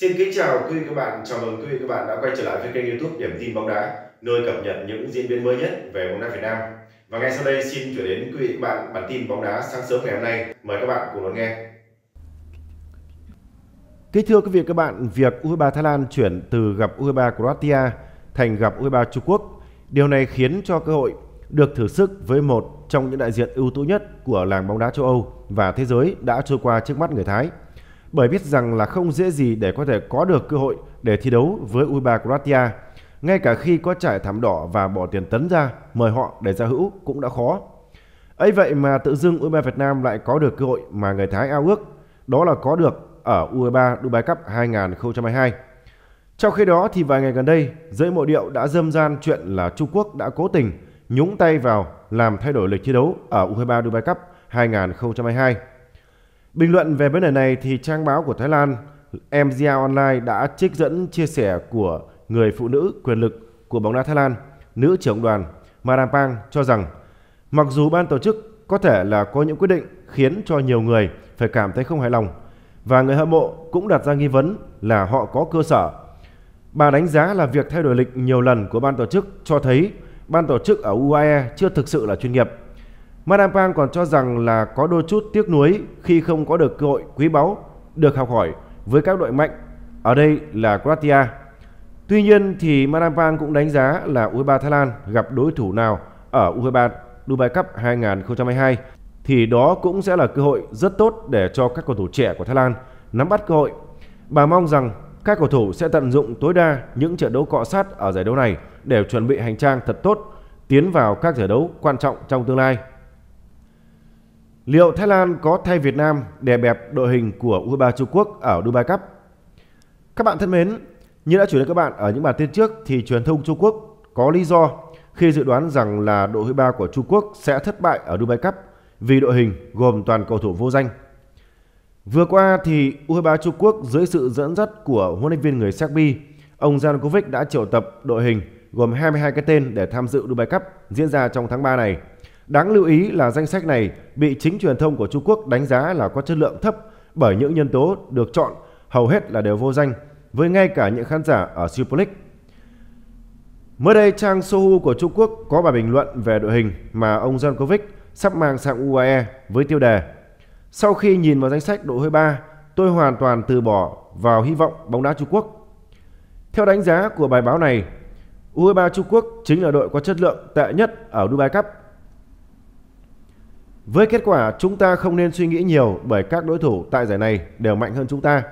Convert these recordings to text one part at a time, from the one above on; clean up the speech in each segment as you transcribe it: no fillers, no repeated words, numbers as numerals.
Xin kính chào quý vị các bạn, chào mừng quý vị các bạn đã quay trở lại với kênh YouTube Điểm tin bóng đá, nơi cập nhật những diễn biến mới nhất về bóng đá Việt Nam. Và ngay sau đây xin chuyển đến quý vị các bạn bản tin bóng đá sáng sớm ngày hôm nay. Mời các bạn cùng lắng nghe. Kính thưa quý vị các bạn, việc U23 Thái Lan chuyển từ gặp U23 Croatia thành gặp U23 Trung Quốc, điều này khiến cho cơ hội được thử sức với một trong những đại diện ưu tú nhất của làng bóng đá châu Âu và thế giới đã trôi qua trước mắt người Thái. Bởi biết rằng là không dễ gì để có thể có được cơ hội để thi đấu với U23 Croatia, ngay cả khi có trải thảm đỏ và bỏ tiền tấn ra mời họ để giao hữu cũng đã khó. Ấy vậy mà tự dưng U23 Việt Nam lại có được cơ hội mà người Thái ao ước, đó là có được ở U23 Dubai Cup 2022. Trong khi đó thì vài ngày gần đây, giới mộ điệu đã râm ran chuyện là Trung Quốc đã cố tình nhúng tay vào làm thay đổi lịch thi đấu ở U23 Dubai Cup 2022. Bình luận về vấn đề này thì trang báo của Thái Lan MGA online đã trích dẫn chia sẻ của người phụ nữ quyền lực của bóng đá Thái Lan, nữ trưởng đoàn Madam Pang cho rằng mặc dù ban tổ chức có thể là có những quyết định khiến cho nhiều người phải cảm thấy không hài lòng và người hâm mộ cũng đặt ra nghi vấn là họ có cơ sở. Bà đánh giá là việc thay đổi lịch nhiều lần của ban tổ chức cho thấy ban tổ chức ở UAE chưa thực sự là chuyên nghiệp. Madam Pang còn cho rằng là có đôi chút tiếc nuối khi không có được cơ hội quý báu được học hỏi với các đội mạnh, ở đây là Croatia. Tuy nhiên thì Madam Pang cũng đánh giá là U23 Thái Lan gặp đối thủ nào ở U23 Dubai Cup 2022 thì đó cũng sẽ là cơ hội rất tốt để cho các cầu thủ trẻ của Thái Lan nắm bắt cơ hội. Bà mong rằng các cầu thủ sẽ tận dụng tối đa những trận đấu cọ sát ở giải đấu này để chuẩn bị hành trang thật tốt, tiến vào các giải đấu quan trọng trong tương lai. Liệu Thái Lan có thay Việt Nam đè bẹp đội hình của U23 Trung Quốc ở Dubai Cup? Các bạn thân mến, như đã chuyển đến các bạn ở những bản tin trước thì truyền thông Trung Quốc có lý do khi dự đoán rằng là đội U23 của Trung Quốc sẽ thất bại ở Dubai Cup vì đội hình gồm toàn cầu thủ vô danh. Vừa qua thì U23 Trung Quốc dưới sự dẫn dắt của huấn luyện viên người Serbia, ông Jankovic đã triệu tập đội hình gồm 22 cái tên để tham dự Dubai Cup diễn ra trong tháng 3 này. Đáng lưu ý là danh sách này bị chính truyền thông của Trung Quốc đánh giá là có chất lượng thấp bởi những nhân tố được chọn hầu hết là đều vô danh với ngay cả những khán giả ở Super League. Mới đây trang Sohu của Trung Quốc có bài bình luận về đội hình mà ông Jankovic sắp mang sang UAE với tiêu đề: "Sau khi nhìn vào danh sách đội U23, tôi hoàn toàn từ bỏ vào hy vọng bóng đá Trung Quốc." Theo đánh giá của bài báo này, U23 Trung Quốc chính là đội có chất lượng tệ nhất ở Dubai Cup. Với kết quả chúng ta không nên suy nghĩ nhiều bởi các đối thủ tại giải này đều mạnh hơn chúng ta.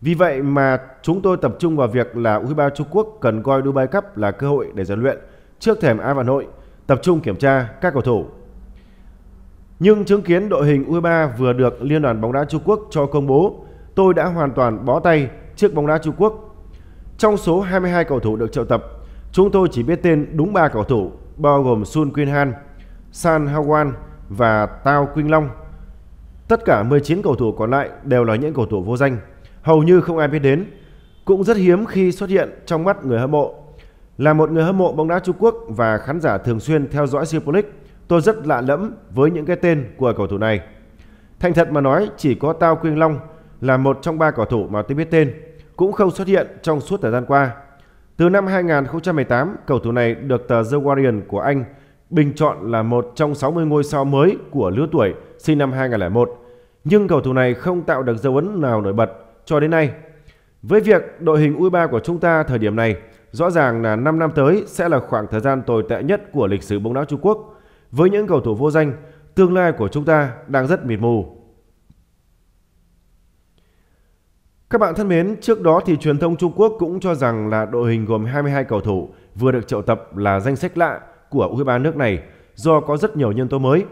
Vì vậy mà chúng tôi tập trung vào việc là U23 Trung Quốc cần coi Dubai Cup là cơ hội để rèn luyện trước thềm AFC Hà Nội, tập trung kiểm tra các cầu thủ. Nhưng chứng kiến đội hình U23 vừa được Liên đoàn bóng đá Trung Quốc cho công bố, tôi đã hoàn toàn bó tay trước bóng đá Trung Quốc. Trong số 22 cầu thủ được triệu tập, chúng tôi chỉ biết tên đúng 3 cầu thủ bao gồm Sun Quynh Han, San Hau Wan và Tao Quynh Long. Tất cả 19 cầu thủ còn lại đều là những cầu thủ vô danh, hầu như không ai biết đến, cũng rất hiếm khi xuất hiện trong mắt người hâm mộ. Là một người hâm mộ bóng đá Trung Quốc và khán giả thường xuyên theo dõi Super League, tôi rất lạ lẫm với những cái tên của cầu thủ này. Thành thật mà nói, chỉ có Tao Quynh Long là một trong 3 cầu thủ mà tôi biết tên, cũng không xuất hiện trong suốt thời gian qua. Từ năm 2018, cầu thủ này được tờ The Guardian của Anh bình chọn là một trong 60 ngôi sao mới của lứa tuổi sinh năm 2001, nhưng cầu thủ này không tạo được dấu ấn nào nổi bật cho đến nay. Với việc đội hình U23 của chúng ta thời điểm này, rõ ràng là 5 năm tới sẽ là khoảng thời gian tồi tệ nhất của lịch sử bóng đá Trung Quốc. Với những cầu thủ vô danh, tương lai của chúng ta đang rất mịt mù. Các bạn thân mến, trước đó thì truyền thông Trung Quốc cũng cho rằng là đội hình gồm 22 cầu thủ vừa được triệu tập là danh sách lạ của U23 nước này do có rất nhiều nhân tố mới.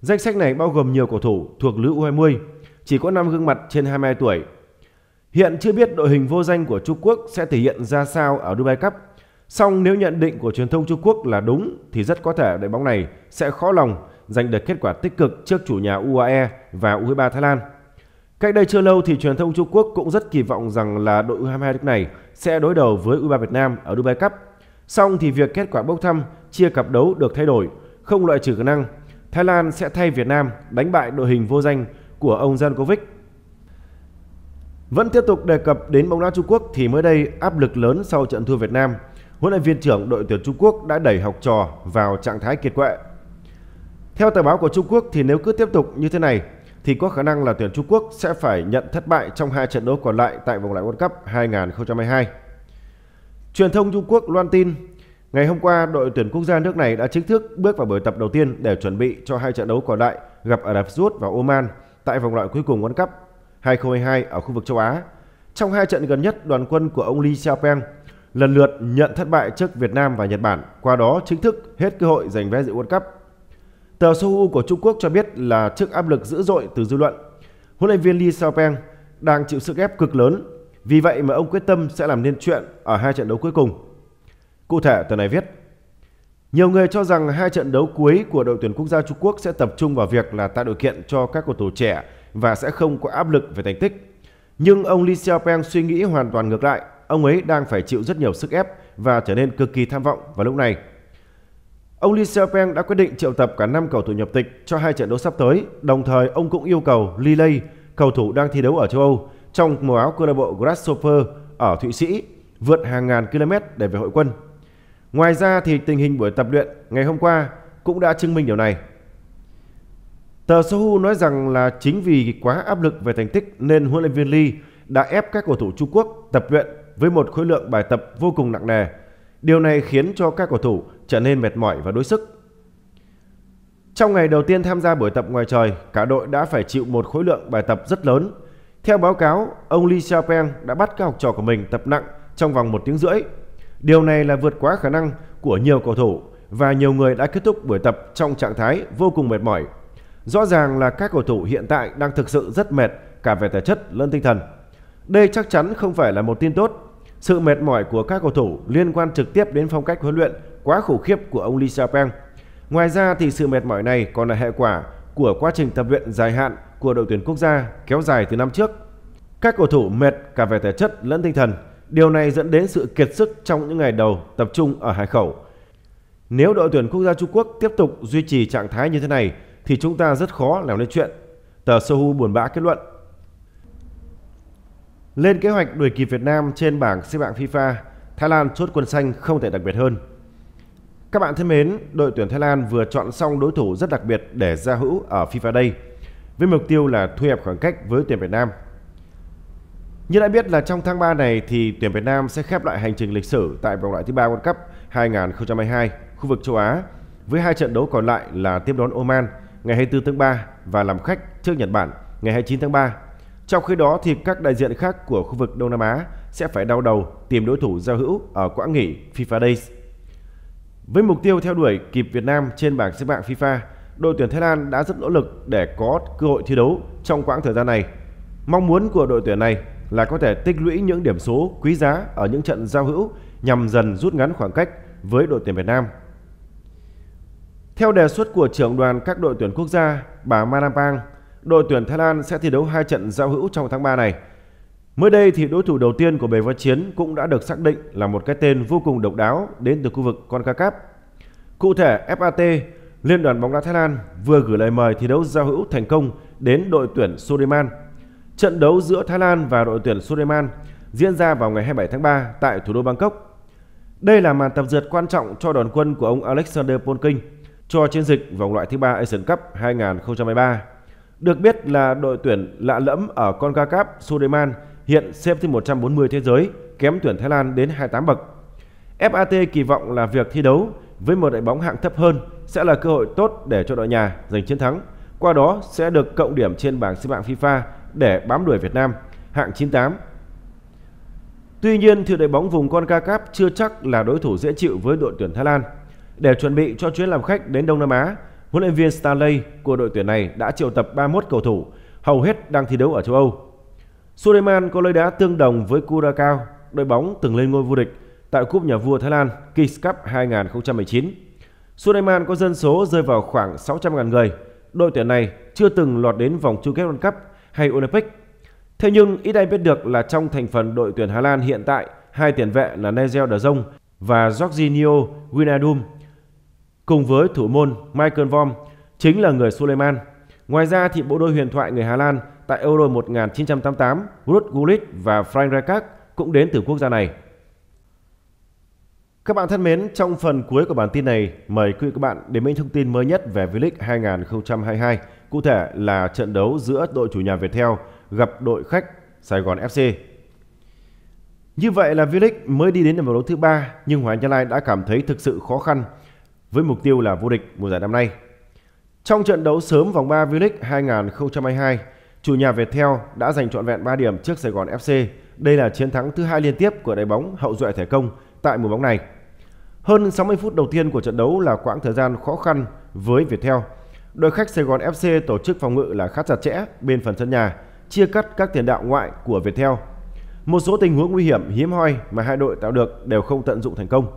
Danh sách này bao gồm nhiều cầu thủ thuộc lứa U20, chỉ có 5 gương mặt trên 22 tuổi. Hiện chưa biết đội hình vô danh của Trung Quốc sẽ thể hiện ra sao ở Dubai Cup. Song nếu nhận định của truyền thông Trung Quốc là đúng thì rất có thể đội bóng này sẽ khó lòng giành được kết quả tích cực trước chủ nhà UAE và U23 Thái Lan. Cách đây chưa lâu thì truyền thông Trung Quốc cũng rất kỳ vọng rằng là đội U22 nước này sẽ đối đầu với U23 Việt Nam ở Dubai Cup. Song thì việc kết quả bốc thăm chia cặp đấu được thay đổi, không loại trừ khả năng Thái Lan sẽ thay Việt Nam đánh bại đội hình vô danh của ông Jankovic. Vẫn tiếp tục đề cập đến bóng đá Trung Quốc thì mới đây áp lực lớn sau trận thua Việt Nam, huấn luyện viên trưởng đội tuyển Trung Quốc đã đẩy học trò vào trạng thái kiệt quệ. Theo tờ báo của Trung Quốc thì nếu cứ tiếp tục như thế này thì có khả năng là tuyển Trung Quốc sẽ phải nhận thất bại trong 2 trận đấu còn lại tại vòng loại World Cup 2022. Truyền thông Trung Quốc loan tin, ngày hôm qua đội tuyển quốc gia nước này đã chính thức bước vào buổi tập đầu tiên để chuẩn bị cho 2 trận đấu còn lại gặp Ả Rập Xê Út và Oman tại vòng loại cuối cùng World Cup 2022 ở khu vực châu Á. Trong 2 trận gần nhất, đoàn quân của ông Li Xiaopeng lần lượt nhận thất bại trước Việt Nam và Nhật Bản, qua đó chính thức hết cơ hội giành vé dự World Cup. Tờ Sohu của Trung Quốc cho biết là trước áp lực dữ dội từ dư luận, huấn luyện viên Li Xiaopeng đang chịu sức ép cực lớn, vì vậy mà ông quyết tâm sẽ làm nên chuyện ở 2 trận đấu cuối cùng. Cụ thể, tờ này viết, nhiều người cho rằng 2 trận đấu cuối của đội tuyển quốc gia Trung Quốc sẽ tập trung vào việc là tạo điều kiện cho các cầu thủ trẻ và sẽ không có áp lực về thành tích. Nhưng ông Li Xiaopeng suy nghĩ hoàn toàn ngược lại, ông ấy đang phải chịu rất nhiều sức ép và trở nên cực kỳ tham vọng vào lúc này. Ông Li Xiaopeng đã quyết định triệu tập cả 5 cầu thủ nhập tịch cho 2 trận đấu sắp tới, đồng thời ông cũng yêu cầu Lee, cầu thủ đang thi đấu ở châu Âu trong màu áo câu lạc bộ Grasshopper ở Thụy Sĩ, vượt hàng ngàn km để về hội quân. Ngoài ra thì tình hình buổi tập luyện ngày hôm qua cũng đã chứng minh điều này. Tờ Sohu nói rằng là chính vì quá áp lực về thành tích nên huấn luyện viên Lee đã ép các cầu thủ Trung Quốc tập luyện với một khối lượng bài tập vô cùng nặng nề. Điều này khiến cho các cầu thủ trở nên mệt mỏi và đuối sức. Trong ngày đầu tiên tham gia buổi tập ngoài trời, cả đội đã phải chịu một khối lượng bài tập rất lớn. Theo báo cáo, ông Li Xiaopeng đã bắt các học trò của mình tập nặng trong vòng 1 tiếng rưỡi. Điều này là vượt quá khả năng của nhiều cầu thủ và nhiều người đã kết thúc buổi tập trong trạng thái vô cùng mệt mỏi. Rõ ràng là các cầu thủ hiện tại đang thực sự rất mệt cả về thể chất lẫn tinh thần. Đây chắc chắn không phải là một tin tốt. Sự mệt mỏi của các cầu thủ liên quan trực tiếp đến phong cách huấn luyện quá khủng khiếp của ông Li Xiaopeng. Ngoài ra thì sự mệt mỏi này còn là hệ quả của quá trình tập luyện dài hạn của đội tuyển quốc gia kéo dài từ năm trước. Các cầu thủ mệt cả về thể chất lẫn tinh thần. Điều này dẫn đến sự kiệt sức trong những ngày đầu tập trung ở Hải Khẩu. Nếu đội tuyển quốc gia Trung Quốc tiếp tục duy trì trạng thái như thế này thì chúng ta rất khó làm nên chuyện, tờ Sohu buồn bã kết luận. Lên kế hoạch đuổi kịp Việt Nam trên bảng xếp hạng FIFA, Thái Lan chốt quân xanh không thể đặc biệt hơn. Các bạn thân mến, đội tuyển Thái Lan vừa chọn xong đối thủ rất đặc biệt để giao hữu ở FIFA Day với mục tiêu là thu hẹp khoảng cách với tuyển Việt Nam. Như đã biết là trong tháng 3 này thì tuyển Việt Nam sẽ khép lại hành trình lịch sử tại vòng loại thứ 3 World Cup 2022 khu vực châu Á với 2 trận đấu còn lại là tiếp đón Oman ngày 24 tháng 3 và làm khách trước Nhật Bản ngày 29 tháng 3. Trong khi đó thì các đại diện khác của khu vực Đông Nam Á sẽ phải đau đầu tìm đối thủ giao hữu ở quãng nghỉ FIFA Days. Với mục tiêu theo đuổi kịp Việt Nam trên bảng xếp hạng FIFA, đội tuyển Thái Lan đã rất nỗ lực để có cơ hội thi đấu trong quãng thời gian này. Mong muốn của đội tuyển này là có thể tích lũy những điểm số quý giá ở những trận giao hữu nhằm dần rút ngắn khoảng cách với đội tuyển Việt Nam. Theo đề xuất của trưởng đoàn các đội tuyển quốc gia, bà Madam Pang, đội tuyển Thái Lan sẽ thi đấu 2 trận giao hữu trong tháng 3 này. Mới đây thì đối thủ đầu tiên của bầy va chiến cũng đã được xác định là một cái tên vô cùng độc đáo đến từ khu vực Concacaf. Cụ thể, FAT, Liên đoàn bóng đá Thái Lan vừa gửi lời mời thi đấu giao hữu thành công đến đội tuyển Suriname. Trận đấu giữa Thái Lan và đội tuyển Suriname diễn ra vào ngày 27 tháng 3 tại thủ đô Bangkok. Đây là màn tập dượt quan trọng cho đoàn quân của ông Alexander Polking cho chiến dịch vòng loại thứ 3 Asian Cup 2023. Được biết là đội tuyển lạ lẫm ở Concacaf Suriname hiện xếp thứ 140 thế giới, kém tuyển Thái Lan đến 28 bậc. FAT kỳ vọng là việc thi đấu với một đội bóng hạng thấp hơn sẽ là cơ hội tốt để cho đội nhà giành chiến thắng, qua đó sẽ được cộng điểm trên bảng xếp hạng FIFA để bám đuổi Việt Nam hạng 98. Tuy nhiên thì đội bóng vùng Concacaf chưa chắc là đối thủ dễ chịu với đội tuyển Thái Lan. Để chuẩn bị cho chuyến làm khách đến Đông Nam Á, huấn luyện viên Stanley của đội tuyển này đã triệu tập 31 cầu thủ, hầu hết đang thi đấu ở châu Âu. Suriname có lối đá tương đồng với Curaçao, đội bóng từng lên ngôi vô địch tại Cúp Nhà vua Thái Lan Kick Cup 2019. Suriname có dân số rơi vào khoảng 600.000 người. Đội tuyển này chưa từng lọt đến vòng chung kết World Cup hay Olympic. Thế nhưng ít ai biết được là trong thành phần đội tuyển Hà Lan hiện tại, 2 tiền vệ là Nigel De Jong và Jorginho, Wijnaldum cùng với thủ môn Michael Vorm chính là người Suriname. Ngoài ra thì bộ đôi huyền thoại người Hà Lan Tại Euro 1988, Ruud Gullit và Frank Rijkaard cũng đến từ quốc gia này. Các bạn thân mến, trong phần cuối của bản tin này, mời quý vị các bạn đến với những thông tin mới nhất về V-League 2022, cụ thể là trận đấu giữa đội chủ nhà Viettel gặp đội khách Sài Gòn FC. Như vậy là V-League mới đi đến vòng đấu thứ 3, nhưng Hoàng Anh Gia Lai đã cảm thấy thực sự khó khăn với mục tiêu là vô địch mùa giải năm nay. Trong trận đấu sớm vòng 3 V-League 2022, chủ nhà Viettel đã giành trọn vẹn 3 điểm trước Sài Gòn FC. Đây là chiến thắng thứ 2 liên tiếp của đội bóng hậu duệ thẻ công tại mùa bóng này. Hơn 60 phút đầu tiên của trận đấu là quãng thời gian khó khăn với Viettel. Đội khách Sài Gòn FC tổ chức phòng ngự là khá chặt chẽ bên phần sân nhà, chia cắt các tiền đạo ngoại của Viettel. Một số tình huống nguy hiểm hiếm hoi mà hai đội tạo được đều không tận dụng thành công.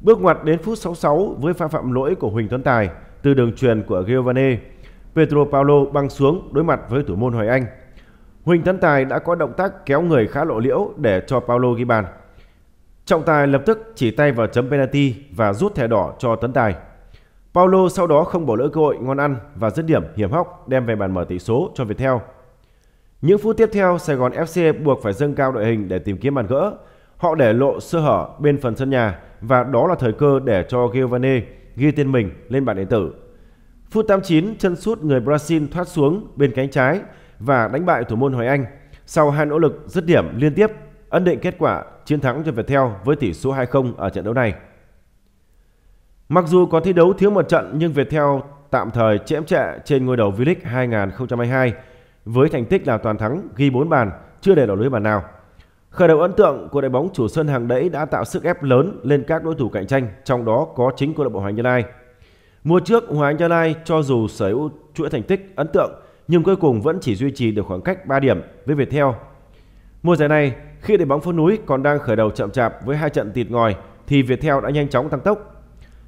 Bước ngoặt đến phút 66 với pha phạm lỗi của Huỳnh Tấn Tài từ đường truyền của Giovane, Pedro Paulo băng xuống đối mặt với thủ môn Hoài Anh. Huỳnh Tấn Tài đã có động tác kéo người khá lộ liễu để cho Paulo ghi bàn. Trọng tài lập tức chỉ tay vào chấm penalty và rút thẻ đỏ cho Tấn Tài. Paulo sau đó không bỏ lỡ cơ hội ngon ăn và dứt điểm hiểm hóc đem về bàn mở tỷ số cho Viettel. Những phút tiếp theo, Sài Gòn FC buộc phải dâng cao đội hình để tìm kiếm bàn gỡ. Họ để lộ sơ hở bên phần sân nhà và đó là thời cơ để cho Giovane ghi tên mình lên bảng điện tử. Phút 89, chân sút người Brazil thoát xuống bên cánh trái và đánh bại thủ môn Hoài Anh. Sau hai nỗ lực dứt điểm liên tiếp, ấn định kết quả chiến thắng cho Viettel với tỷ số 2-0 ở trận đấu này. Mặc dù có thi đấu thiếu một trận nhưng Viettel tạm thời chễm chệ trên ngôi đầu V-League 2022 với thành tích là toàn thắng, ghi 4 bàn, chưa để đổ lưới bàn nào. Khởi đầu ấn tượng của đội bóng chủ sân hàng đẫy đã tạo sức ép lớn lên các đối thủ cạnh tranh, trong đó có chính câu lạc bộ Hoàng Anh Gia Lai. Mùa trước, Hoàng Anh Gia Lai cho dù sở hữu chuỗi thành tích ấn tượng nhưng cuối cùng vẫn chỉ duy trì được khoảng cách 3 điểm với Viettel. Mùa giải này, khi đội bóng phố núi còn đang khởi đầu chậm chạp với hai trận tịt ngòi thì Viettel đã nhanh chóng tăng tốc.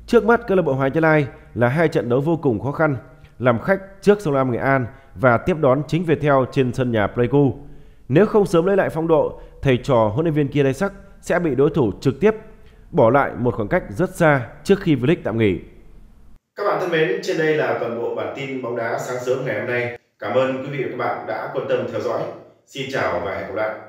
Trước mắt câu lạc bộ Hoàng Anh Gia Lai là hai trận đấu vô cùng khó khăn, làm khách trước Suriname Nghệ An và tiếp đón chính Viettel trên sân nhà Pleiku. Nếu không sớm lấy lại phong độ, thầy trò huấn luyện viên Kia Đay Sắc sẽ bị đối thủ trực tiếp bỏ lại một khoảng cách rất xa trước khi V-League tạm nghỉ. Các bạn thân mến, trên đây là toàn bộ bản tin bóng đá sáng sớm ngày hôm nay. Cảm ơn quý vị và các bạn đã quan tâm theo dõi. Xin chào và hẹn gặp lại.